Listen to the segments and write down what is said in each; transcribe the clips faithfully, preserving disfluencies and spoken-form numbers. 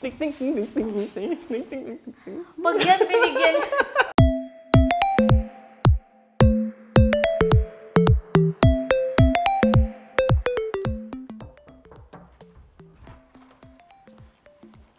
Ting ting ting ting ting ting ting ting ting. Pag yan binigyan.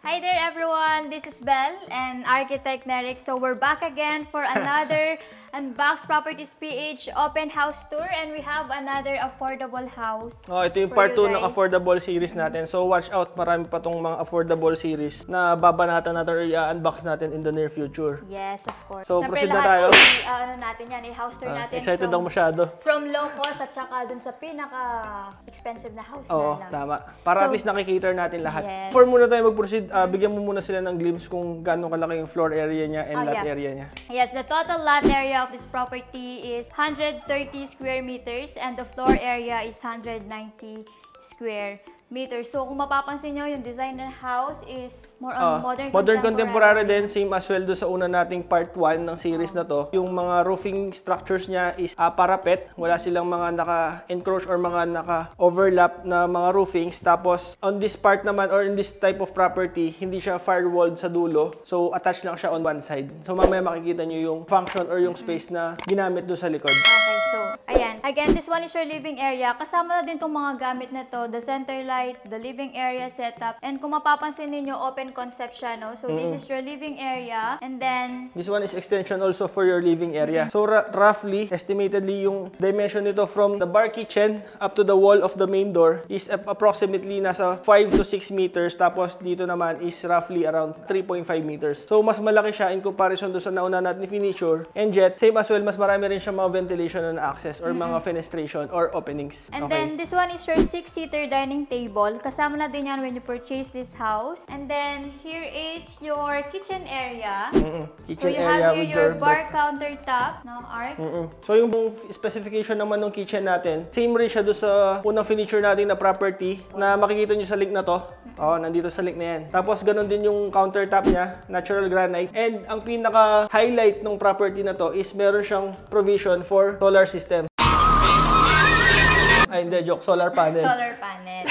Hi there everyone, this is Belle and Architect Neric. So we're back again for another Unboxed Properties P H Open House Tour, and we have another affordable house. Oh, ito yung part two ng affordable series natin. So watch out, marami pa tong mga affordable series na babanatan natin or i-unbox natin in the near future. Yes, of course. So proceed na tayo. Siyempre lahat ano natin yan, i-house tour natin. Excited ako masyado. From low cost at saka dun sa pinaka-expensive na house na lang. Oo, tama. Para at least nakikater natin lahat. Before muna tayo mag-proceed, Uh, bigyan mo muna sila ng glimpse kung gaano kalaki yung floor area niya and oh, lot yeah. area niya. Yes, the total lot area of this property is one hundred thirty square meters and the floor area is one hundred ninety square meters. So kung mapapansin nyo, yung design ng house is more on uh, modern, modern contemporary. Modern contemporary din, same as well do sa una nating part one ng series uh, na to. Yung mga roofing structures niya is uh, parapet. Wala silang mga naka-encroach or mga naka-overlap na mga roofings. Tapos on this part naman or in this type of property, hindi siya firewalled sa dulo. So attached lang siya on one side. So mamaya makikita nyo yung function or yung mm-hmm. space na ginamit do sa likod. Okay, so ayan. Again, this one is your living area. Kasama na din tong mga gamit na to. The center light, the living area setup. And kung mapapansin ninyo, open concept siya, no? So, mm -hmm. this is your living area. And then this one is extension also for your living area. Mm -hmm. So, roughly, estimatedly, yung dimension nito from the bar kitchen up to the wall of the main door is approximately nasa five to six meters. Tapos, dito naman is roughly around three point five meters. So, mas malaki siya in comparison doon sa nauna natin furniture and jet. Same as well, mas marami rin siya mga ventilation and access or mm -hmm. mga fenestration or openings. And okay. then, this one is your six-seater dining table. Kasama na din yan when you purchase this house. And then, here is your kitchen area. Mm-mm. Kitchen so you area have here your bar countertop, no, Ark? Mm-mm. So yung specification naman ng kitchen natin, same rin siya doon sa unang furniture natin na property na makikita nyo sa link na to. Oh, nandito sa link na yan. Tapos ganun din yung countertop niya, natural granite. And ang pinaka-highlight ng property na to is meron siyang provision for solar system. Ay, hindi, joke, solar panel. Solar panel.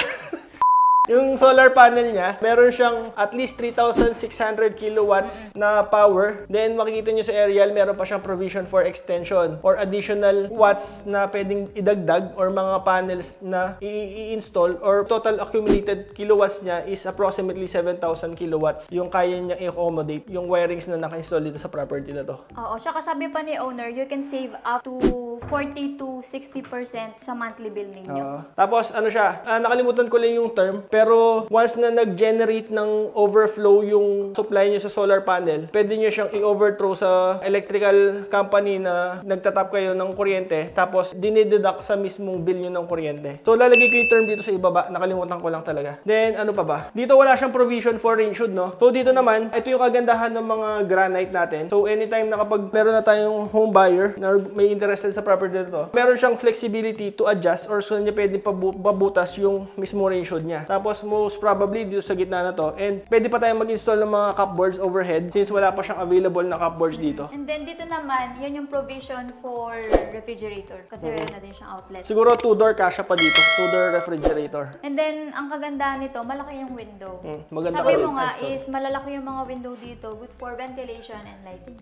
Yung solar panel niya, meron siyang at least three thousand six hundred kilowatts na power. Then, makikita nyo sa aerial, meron pa siyang provision for extension or additional watts na pwedeng idagdag or mga panels na i-install or total accumulated kilowatts niya is approximately seven thousand kilowatts. Yung kaya niya i-accommodate yung wirings na naka-install dito sa property na to. Oo, tsaka sabi pa ni owner, you can save up to forty to sixty percent sa monthly bill ninyo. Oo. Tapos, ano siya, ah, nakalimutan ko lang yung term. Pero once na nag-generate ng overflow yung supply nyo sa solar panel, pwede nyo siyang i-overthrow sa electrical company na nagtatap kayo ng kuryente, tapos dinideduct sa mismong bill nyo ng kuryente. So lalagay ko yung term dito sa ibaba, nakalimutan ko lang talaga. Then ano pa ba? Dito wala siyang provision for rain shoot, no? So dito naman, ito yung kagandahan ng mga granite natin. So anytime na kapag meron na tayong home buyer na may interested sa property nito, meron siyang flexibility to adjust or so niya pwede pabutas yung mismo rain shoot niya. Tapos most probably dito sa gitna na to. And pwede pa tayong mag-install ng mga cupboards overhead since wala pa siyang available na cupboards dito. And then dito naman, yan yung provision for refrigerator kasi meron na din siyang outlet. Siguro two-door kasha pa dito, two-door refrigerator. And then ang kagandahan nito, malaki yung window. Mm, maganda Sabi mo nga is malalaki yung mga window dito, good for ventilation and lighting.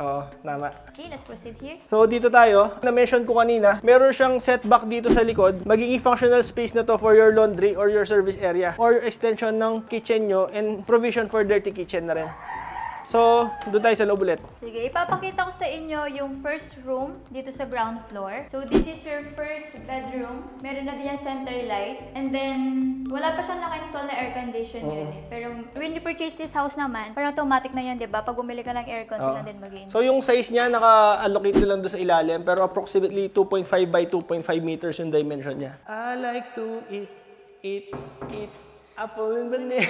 Oo, tama. Okay, let's proceed here. So, dito tayo. Na-mention ko kanina, meron siyang setback dito sa likod. Magiging functional space na to for your laundry or your service area or extension ng kitchen nyo and provision for dirty kitchen na rin. So, doon tayo sa loob ulit. Sige, ipapakita ko sa inyo yung first room dito sa ground floor. So, this is your first bedroom. Meron na din yung center light. And then, wala pa siyang naka-install na air condition uh -huh. unit. Pero, when you purchase this house naman, parang automatic na yun, di ba? Pag bumili ka ng aircon, uh -huh. sila din mag-install. So, yung size niya, naka-allocate lang doon sa ilalim. Pero, approximately two point five by two point five meters yung dimension niya. I like to eat, eat, eat, apple and banana.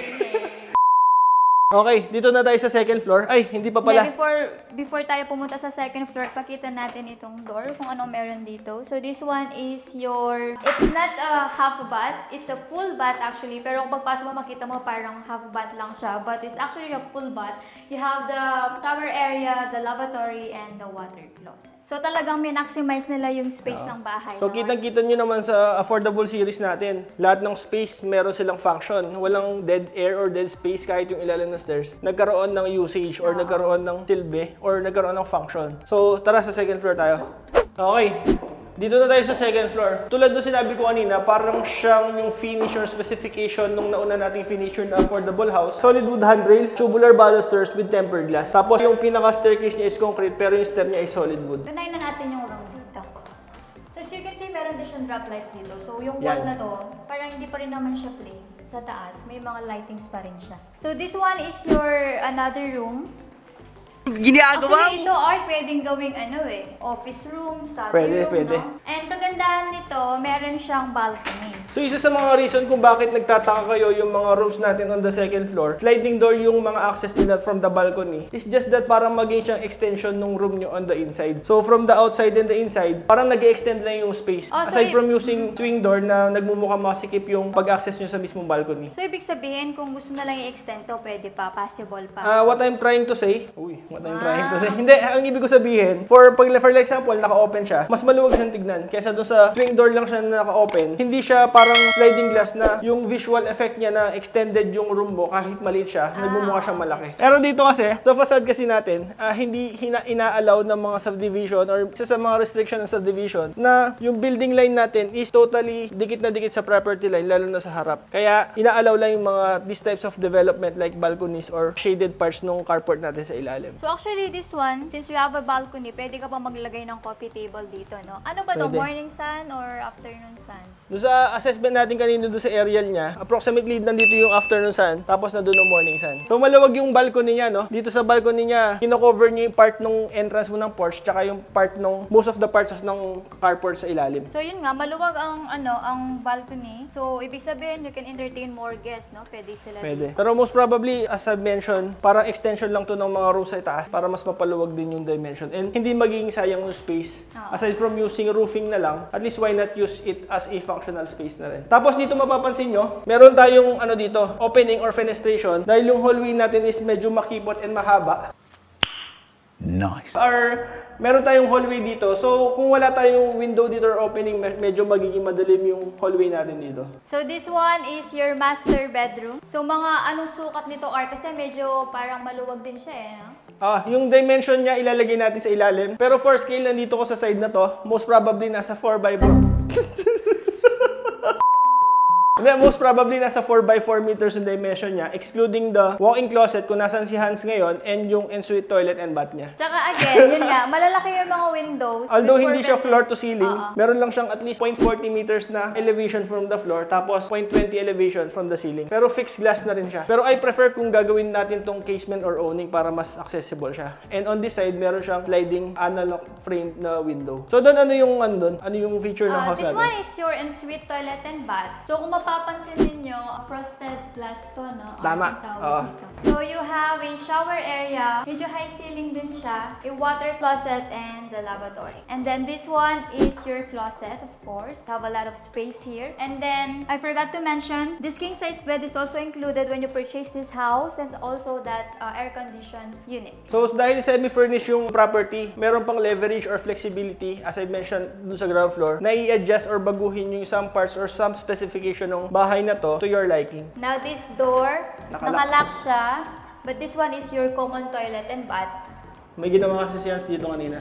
Okay, dito na tayo sa second floor. Ay, hindi pa pala. Then before, before tayo pumunta sa second floor, pakita natin itong door, kung ano meron dito. So, this one is your... It's not a half bath. It's a full bath, actually. Pero kung pagpasok mo, makita mo parang half bath lang siya. But it's actually a full bath. You have the shower area, the lavatory, and the water closet. So talagang minaximize nila yung space uh, ng bahay. So kitang-kita nyo naman sa affordable series natin, lahat ng space meron silang function. Walang dead air or dead space kahit yung ilalim ng stairs. Nagkaroon ng usage or uh, nagkaroon ng silbi or nagkaroon ng function. So tara sa second floor tayo. Okay. Dito na tayo sa second floor. Tulad doon sinabi ko kanina, parang siyang yung finish or specification nung nauna nating furniture na affordable house. Solid wood handrails, tubular balusters with tempered glass. Tapos yung pinaka-staircase niya is concrete pero yung stair niya is solid wood. Tunayin na natin yung room dito. So as you can see, meron din siyang drop lights dito. So yung wall na to, parang hindi pa rin naman siya plain. Sa taas, may mga lightings pa rin siya. So this one is your another room. Giniagawa? Actually, ito or pwedeng gawing ano eh, office room, study pwede, room, pwede. No? And kagandahan nito, meron siyang balcony. So, isa sa mga reason kung bakit nagtataka kayo yung mga rooms natin on the second floor, sliding door yung mga access nila from the balcony. It's just that parang maging siyang extension ng room nyo on the inside. So, from the outside and the inside, parang nag-extend lang yung space. Oh, so aside from using swing door na nagmumukha masikip yung pag-access nyo sa mismong balcony. So, ibig sabihin, kung gusto na lang i-extend to, pwede pa, possible pa. Uh, what I'm trying to say, uy, What I'm trying to say. Hindi, ang ibig ko sabihin, for, for example, naka-open siya, mas maluwag siyang tignan kaysa doon sa swing door lang siya na naka-open. Hindi siya parang sliding glass na yung visual effect niya na extended yung room mo kahit maliit siya, ah. Nagmumukha siyang malaki. Pero dito kasi, sa facade kasi natin, uh, hindi ina-allow ng mga subdivision or isa sa mga restriction ng subdivision na yung building line natin is totally dikit na dikit sa property line, lalo na sa harap. Kaya, ina-allow lang yung mga these types of development like balconies or shaded parts ng carport natin sa ilalim. So actually, this one, since you have a balcony, pwede ka pa maglagay ng coffee table dito, no? Ano ba ito? Morning sun or afternoon sun? Doon sa assessment natin kanina doon sa aerial niya, approximately nandito yung afternoon sun, tapos na doon yung morning sun. So malawag yung balcony niya, no? Dito sa balcony niya, kino-cover niya yung part ng entrance mo ng porch, tsaka yung part ng, most of the parts of ng carport sa ilalim. So yun nga, maluwag ang, ano, ang balcony. So ibig sabihin, you can entertain more guests, no? Pwede sila. Pwede. Dito. Pero most probably, as I've mentioned, parang extension lang to ng mga room sa itaas para mas mapaluwag din yung dimension and hindi magiging sayang yung space. Oh. Aside from using roofing na lang, at least why not use it as a functional space na rin. Tapos dito mapapansin nyo, meron tayong ano dito, opening or fenestration dahil yung hallway natin is medyo makipot and mahaba. Nice. Or meron tayong hallway dito. So, kung wala tayong window dito or opening, medyo magiging madilim yung hallway natin dito. So, this one is your master bedroom. So, mga anong sukat nito, Art? Kasi medyo parang maluwag din siya eh, no? Ah, yung dimension niya ilalagay natin sa ilalim. Pero for scale, nandito ko sa side na to. Most probably nasa four by four. Most probably nasa four by four meters yung dimension niya, excluding the walk-in closet kung nasan si Hans ngayon and yung ensuite toilet and bath niya. Tsaka again, yun nga, malalaki yung mga windows. Although hindi siya floor to ceiling, uh -oh. meron lang siyang at least zero point four zero meters na elevation from the floor, tapos zero point two zero elevation from the ceiling. Pero fixed glass na rin siya. Pero I prefer kung gagawin natin tong casement or awning para mas accessible siya. And on this side, meron siyang sliding analog frame na window. So doon, ano yung ano doon? Ano yung feature ng uh, house? This natin? One is your ensuite toilet and bath. So kung papansin ninyo, frosted glass to, no? Tama. Uh. So, you have a shower area, medyo high ceiling din siya, a water closet, and the lavatory. And then, this one is your closet, of course. You have a lot of space here. And then, I forgot to mention, this king-size bed is also included when you purchase this house and also that uh, air-conditioned unit. So, dahil semi-furnished yung property, meron pang leverage or flexibility, as I mentioned dun sa ground floor, na i-adjust or baguhin yung some parts or some specification ng bahay na to to your liking. Now this door, nakalock siya, but this one is your common toilet and bath. May ginawa kasi si Hans dito kanina.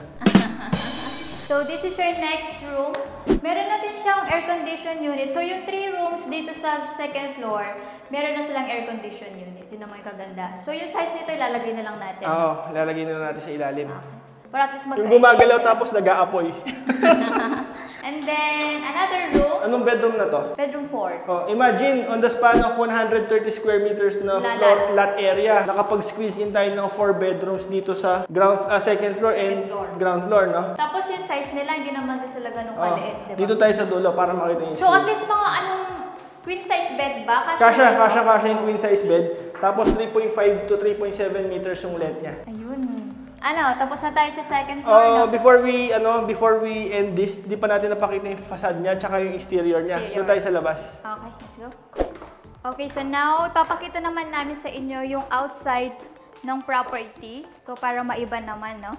So this is your next room. Meron natin siyang air-conditioned unit. So yung three rooms dito sa second floor, meron na silang air-conditioned unit. Yun naman yung kaganda. So yung size nito, ilalagay na lang natin. Oo, oh, ilalagay na lang natin sa ilalim. Okay. Para at least mag- yung gumagalaw tapos nag-aapoy. And then, another room. Anong bedroom na to? Bedroom four. Oh, imagine, on the span of one hundred thirty square meters na Lala. floor, lot area, nakapag-squeeze in tayo ng four bedrooms dito sa ground, uh, second floor second and floor. ground floor, no? Tapos yung size nila, hindi naman nasa laganong oh, paliit, diba? Dito tayo sa dulo para makita yung So, at least mga anong queen size bed ba? Kasha, kasha, kasha, kasha yung queen size bed. Tapos three point five to three point seven meters yung length niya. Ayun. Ano, tapos na tayo sa second floor uh, na? Before we, ano, before we end this, di pa natin napakita yung facade niya tsaka yung exterior niya. Doon tayo sa labas. Okay, let's go. Okay, so now, ipapakita naman namin sa inyo yung outside ng property. So, para maiba naman, no?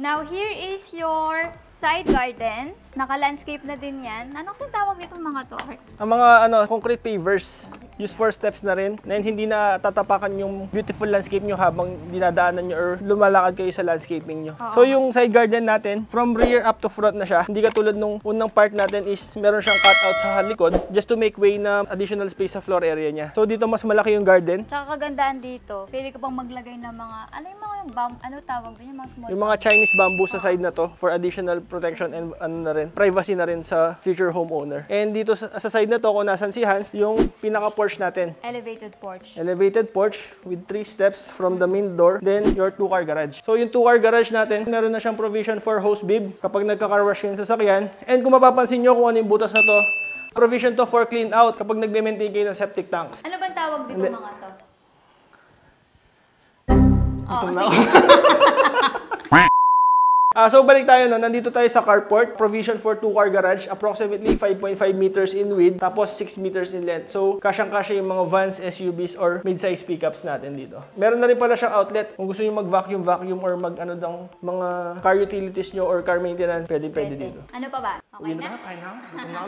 Now, here is your side garden. Naka-landscape na din yan. Ano kasi tawag nitong mga to? Ang mga ano, concrete pavers. Use for steps na rin. Then, hindi na tatapakan yung beautiful landscape nyo habang dinadaanan nyo or lumalakad kayo sa landscaping nyo. Oo. So, yung side garden natin, from rear up to front na siya. Hindi katulad nung unang part natin is meron siyang cutout sa likod just to make way na additional space sa floor area niya. So, dito mas malaki yung garden. Tsaka kagandaan dito, pwede ka pang maglagay ng mga, ano yung mga yung bam, ano tawag doon yung mga small? Yung mga Chinese bamboo sa side na to for additional protection and ano na rin, privacy na rin sa future homeowner. And dito sa, sa side na to, kung nasan si Hans, yung pinaka porch natin. Elevated porch. Elevated porch with three steps from the main door, then your two-car garage. So, yung two-car garage natin, meron na siyang provision for hose bib kapag nagka-car wash yung sasakyan. And kung mapapansin nyo kung ano yung butas na to, provision to for clean out kapag nag-maintain kayo ng septic tanks. Ano bang tawag dito And mga to? Oh, na sige. Ah, so balik tayo na, nandito tayo sa carport, provision for two-car garage, approximately five point five meters in width, tapos six meters in length. So, kasyang-kasya yung mga vans, S U Vs, or mid-size pickups natin dito. Meron na rin pala siyang outlet. Kung gusto nyo mag-vacuum, vacuum, or mag-ano dang mga car utilities nyo or car maintenance, pwede, pwede, pwede dito. Ano pa ba? Okay na? Okay na?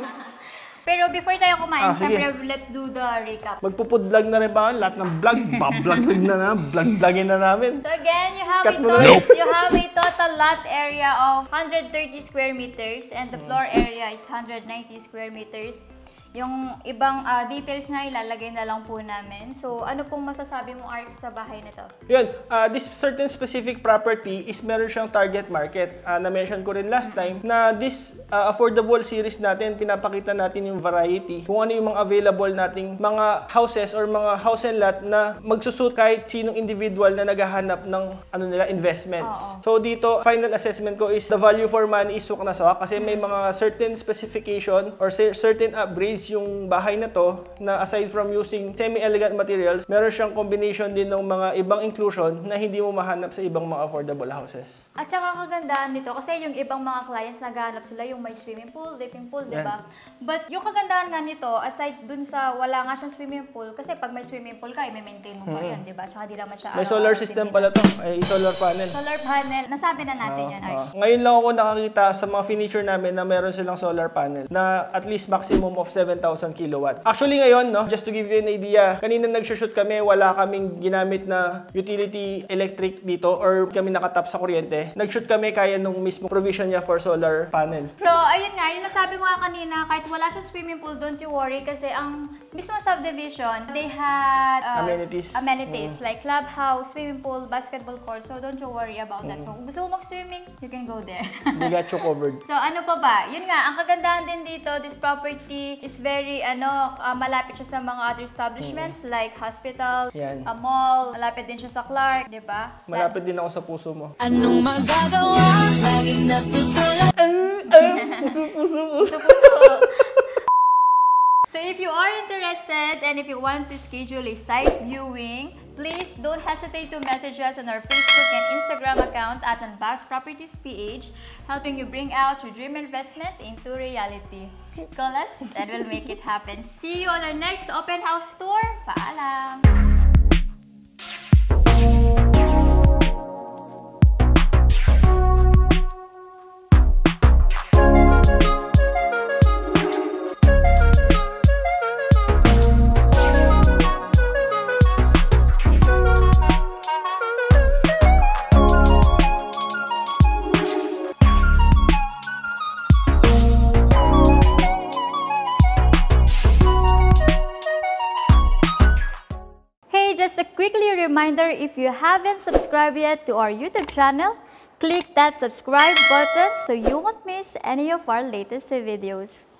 Pero before tayo kumain, ah, syempre, let's do the recap. Magpo-food vlog na rin pa kami. Lahat ng vlog, bablog na na. Vlog-vlogin na namin. So again, you have, a total, you have a total lot area of one hundred thirty square meters and the floor area is one hundred ninety square meters. Yung ibang uh, details na ilalagay na lang po namin. So, ano pong masasabi mo, Arch, sa bahay na to? Yun, uh, this certain specific property is meron siyang target market. Uh, na-mention ko rin last time na this uh, affordable series natin, pinapakita natin yung variety. Kung ano yung mga available nating mga houses or mga house and lot na magsusuit kahit sinong individual na naghahanap ng ano nila, investments. Oo. So, dito, final assessment ko is the value for money is sok na sok kasi may mga certain specification or certain upgrades yung bahay na to na aside from using semi-elegant materials, meron siyang combination din ng mga ibang inclusion na hindi mo mahanap sa ibang mga affordable houses. At saka kagandaan nito kasi yung ibang mga clients naghahanap sila yung may swimming pool, dipping pool, di ba? But yung kagandaan nga nito, aside dun sa wala nga siyang swimming pool, kasi pag may swimming pool ka, i-maintain mo pa rin, di ba? Saka di naman siya may solar system pala to, ay solar panel. Solar panel, nasabi na natin yan, Arch. Ngayon lang ako nakakita sa mga furniture namin na meron silang solar panel na at least maximum of seven thousand kilowatts. Actually ngayon, no, just to give you an idea, kanina nag-shoot kami, wala kaming ginamit na utility electric dito or kami nakatap sa kuryente. Nag-shoot kami kaya nung mismo provision niya for solar panel. So, ayun nga, yung nasabi ko nga kanina, kahit wala siyang swimming pool, don't you worry kasi ang mismo subdivision, they had uh, amenities, amenities mm. like clubhouse, swimming pool, basketball court. So, don't you worry about mm. that. So, kung gusto mo mag-swimming, you can go there. We got you covered. So, ano pa ba? Yun nga, ang kagandahan din dito, this property is very ano uh, malapit siya sa mga other establishments mm. like hospital, yan. a mall, malapit din siya sa Clark, di ba? Malapit din ako sa puso mo. Anong magagawa? Laging napipula. Puso, puso, puso. So if you are interested and if you want to schedule a site viewing, please don't hesitate to message us on our Facebook and Instagram account at Unboxed Properties P H, helping you bring out your dream investment into reality. Call us, that will make it happen. See you on our next open house tour. Paalam! Reminder, if you haven't subscribed yet to our YouTube channel, click that subscribe button so you won't miss any of our latest videos.